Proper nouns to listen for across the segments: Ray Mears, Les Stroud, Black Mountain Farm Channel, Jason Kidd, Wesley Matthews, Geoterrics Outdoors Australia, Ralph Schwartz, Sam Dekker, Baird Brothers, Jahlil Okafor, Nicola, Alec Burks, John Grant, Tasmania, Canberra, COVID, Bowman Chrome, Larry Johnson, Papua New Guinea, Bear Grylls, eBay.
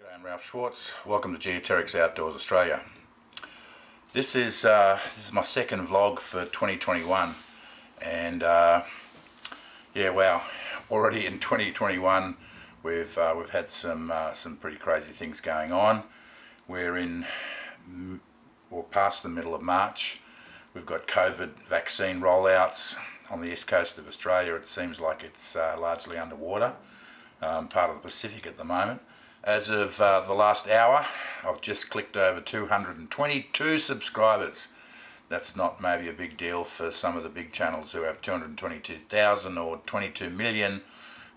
G'day, I'm Ralph Schwartz. Welcome to Geoterrics Outdoors Australia. This is my second vlog for 2021, and yeah, wow, already in 2021 we've had some pretty crazy things going on. We're in or past the middle of March. We've got COVID vaccine rollouts on the east coast of Australia. It seems like it's largely underwater, part of the Pacific at the moment. As of the last hour, I've just clicked over 222 subscribers. That's not maybe a big deal for some of the big channels who have 222,000 or 22 million,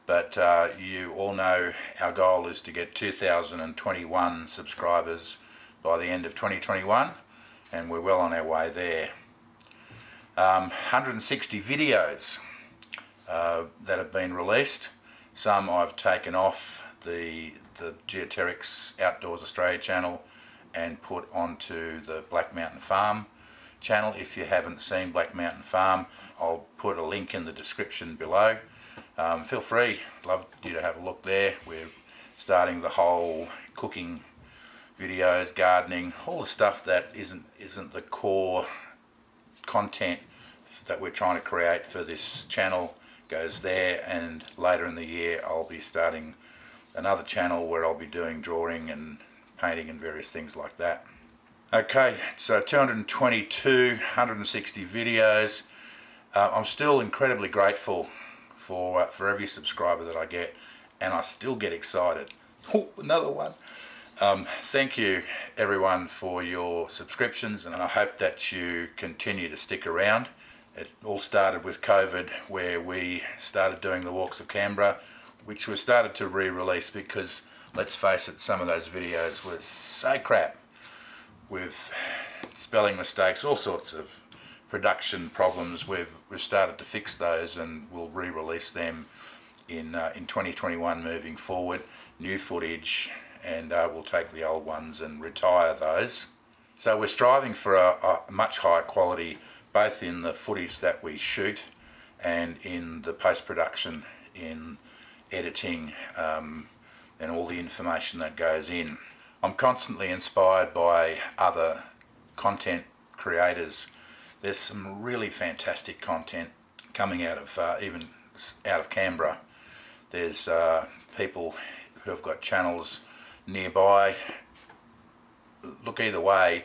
but you all know our goal is to get 2,021 subscribers by the end of 2021, and we're well on our way there. 160 videos that have been released. Some I've taken off the Geoterrics Outdoors Australia channel and put onto the Black Mountain Farm channel. If you haven't seen Black Mountain Farm, I'll put a link in the description below. Feel free, love you to have a look there. We're starting the whole cooking videos, gardening, all the stuff that isn't the core content that we're trying to create for this channel goes there, and later in the year I'll be starting another channel where I'll be doing drawing and painting and various things like that. Okay, so 222, 160 videos. I'm still incredibly grateful for every subscriber that I get, and I still get excited. Oh, another one. Thank you everyone for your subscriptions, and I hope that you continue to stick around. It all started with COVID, where we started doing the walks of Canberra, which we started to re-release because, let's face it, some of those videos were so crap, with spelling mistakes, all sorts of production problems. We've started to fix those, and we'll re-release them in 2021 moving forward, new footage, and we'll take the old ones and retire those. So we're striving for a much higher quality, both in the footage that we shoot and in the post-production, in editing, and all the information that goes in. I'm constantly inspired by other content creators. There's some really fantastic content coming out of even out of Canberra. There's people who have got channels nearby. Look, either way,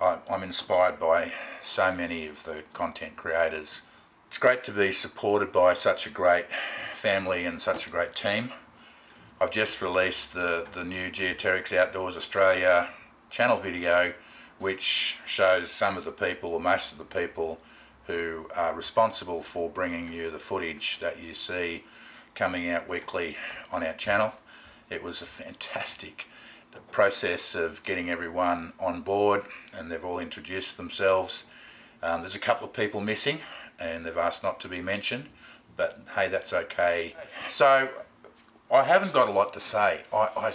I'm inspired by so many of the content creators. It's great to be supported by such a great family and such a great team. I've just released the new Geoterrics Outdoors Australia channel video, which shows some of the people, or most of the people, who are responsible for bringing you the footage that you see coming out weekly on our channel. It was a fantastic process of getting everyone on board, and they've all introduced themselves. There's a couple of people missing, and they've asked not to be mentioned, but hey, that's okay. So I haven't got a lot to say. I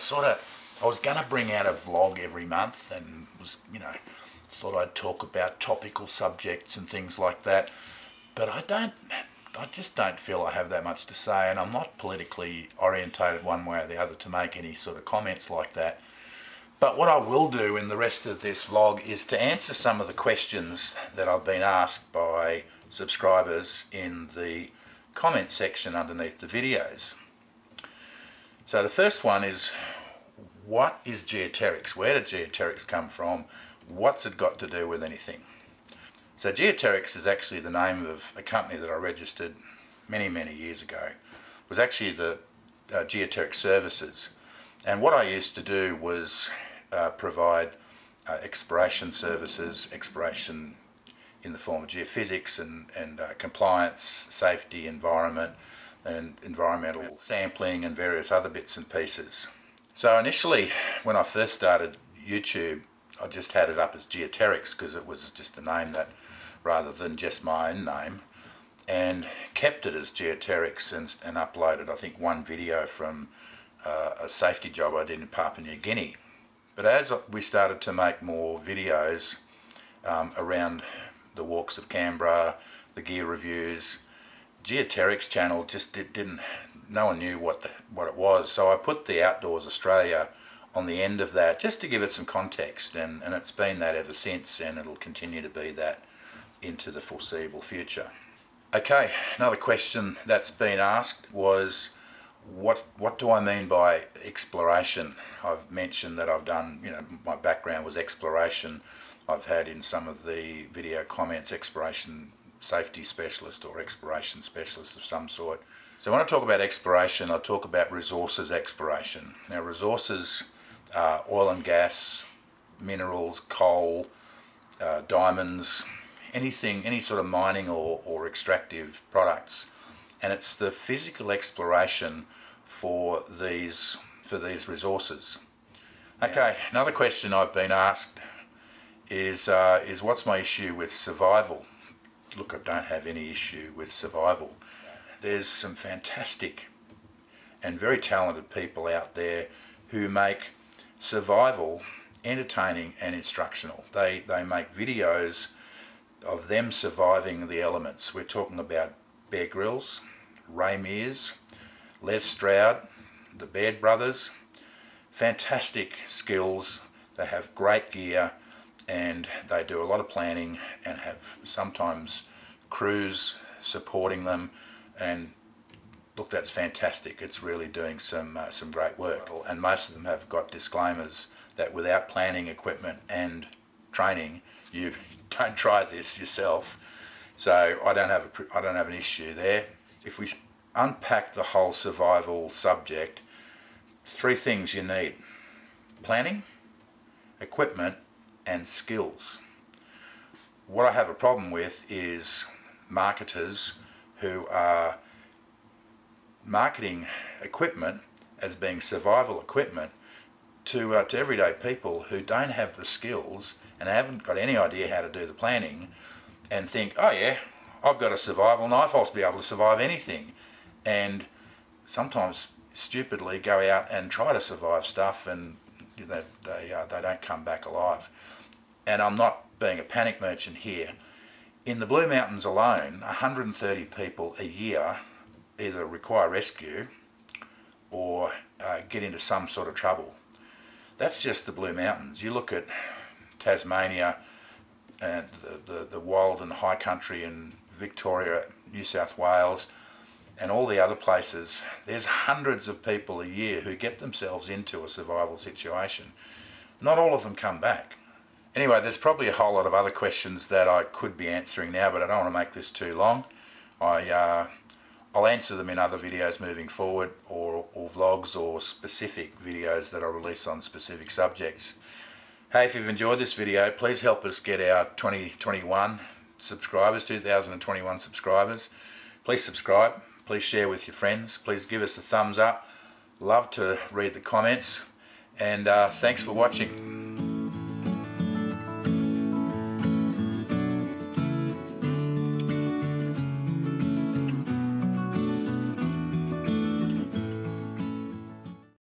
was going to bring out a vlog every month, and was, you know, thought I'd talk about topical subjects and things like that, but I just don't feel I have that much to say, and I'm not politically orientated one way or the other to make any sort of comments like that. But what I will do in the rest of this vlog is to answer some of the questions that I've been asked by subscribers in the comment section underneath the videos. So the first one is, what is geoterrics? Where did geoterrics come from? What's it got to do with anything? So Geoterrics is actually the name of a company that I registered many, many years ago. It was actually the Geoterric Services, and what I used to do was provide exploration services, exploration in the form of geophysics and compliance, safety, environment, and environmental sampling, and various other bits and pieces. So initially, when I first started YouTube, I just had it up as Geoterrics because it was just a name that, rather than just my own name, and kept it as Geoterrics, and uploaded, I think, one video from a safety job I did in Papua New Guinea. But as we started to make more videos around the walks of Canberra, the gear reviews, Geoterrics channel just didn't. No one knew what it was. So I put the Outdoors Australia on the end of that, just to give it some context, and it's been that ever since, and it'll continue to be that into the foreseeable future. Okay, another question that's been asked was, what do I mean by exploration? I've mentioned that I've done, you know, my background was exploration. I've had in some of the video comments exploration safety specialist or exploration specialist of some sort. So when I talk about exploration, I talk about resources exploration. Now resources are oil and gas, minerals, coal, diamonds, anything, any sort of mining or extractive products. And it's the physical exploration for these resources. Okay, another question I've been asked is what's my issue with survival? Look, I don't have any issue with survival. There's some fantastic and very talented people out there who make survival entertaining and instructional. They make videos of them surviving the elements. We're talking about Bear Grylls, Ray Mears, Les Stroud, the Baird Brothers. Fantastic skills, they have great gear, and they do a lot of planning and have sometimes crews supporting them, and look, that's fantastic. It's really doing some great work, and most of them have got disclaimers that without planning, equipment and training, you don't try this yourself. So I don't have an issue there. If we unpack the whole survival subject, three things you need: planning, equipment and skills. What I have a problem with is marketers who are marketing equipment as being survival equipment to everyday people who don't have the skills and haven't got any idea how to do the planning, and think, oh yeah, I've got a survival knife, I'll be able to survive anything, and sometimes stupidly go out and try to survive stuff, and they don't come back alive. And I'm not being a panic merchant here. In the Blue Mountains alone, 130 people a year either require rescue or get into some sort of trouble. That's just the Blue Mountains. You look at Tasmania, and the wild and high country in Victoria, New South Wales and all the other places, there's hundreds of people a year who get themselves into a survival situation. Not all of them come back. Anyway, there's probably a whole lot of other questions that I could be answering now, but I don't want to make this too long. I'll answer them in other videos moving forward, or vlogs, or specific videos that I release on specific subjects. Hey, if you've enjoyed this video, please help us get our 2021 subscribers, 2021 subscribers. Please subscribe, please share with your friends, please give us a thumbs up. Love to read the comments, and thanks for watching.